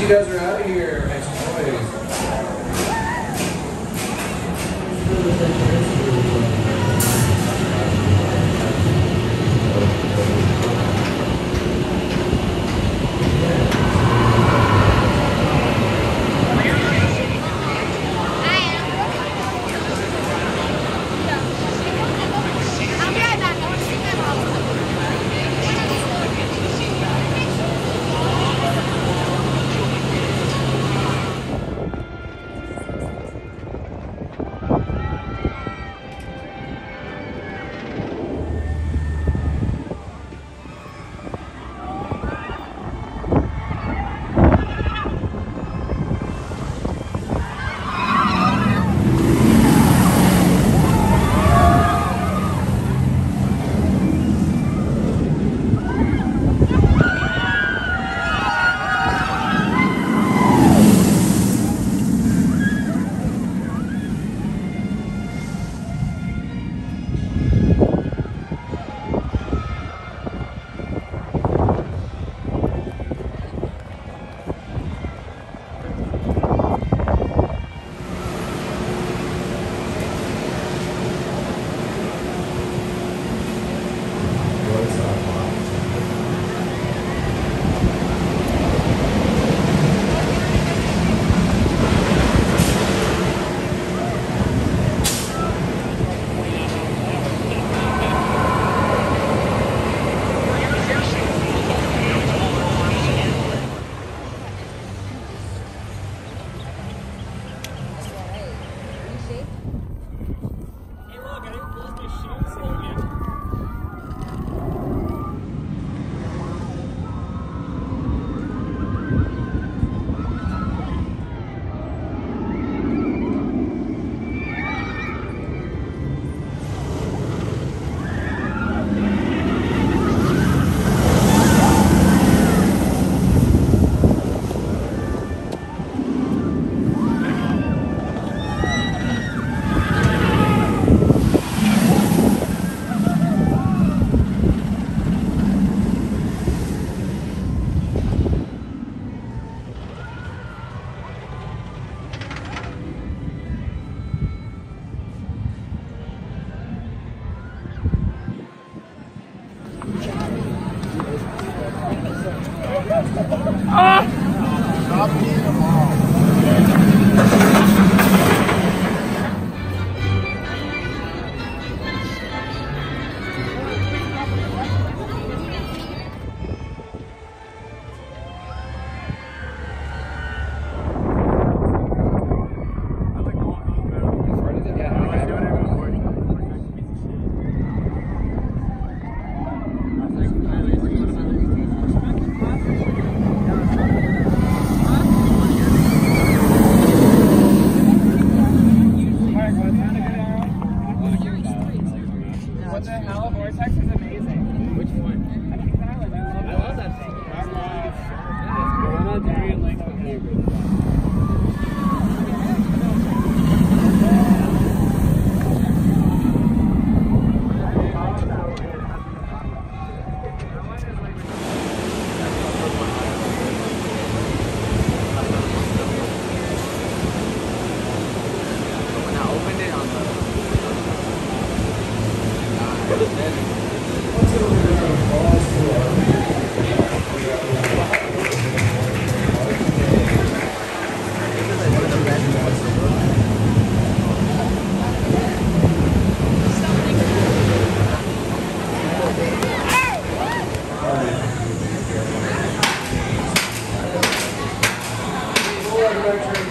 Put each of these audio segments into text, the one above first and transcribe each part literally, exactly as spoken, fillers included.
you guys are out of here. Make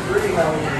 Three, how